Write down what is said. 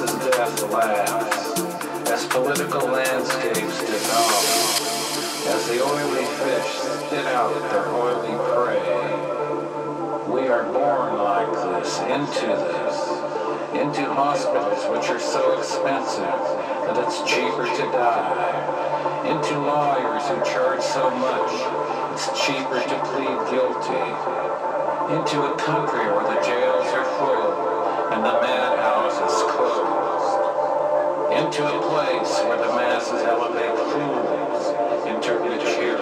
this is death laughs, as political landscapes dissolve, as the oily fish spit out their oily prey. We are born like this, into hospitals which are so expensive that it's cheaper to die, into lawyers who charge so much it's cheaper to plead guilty, into a country where the jails are full, and the madhouse is closed, into a place where the masses elevate fools into rich here.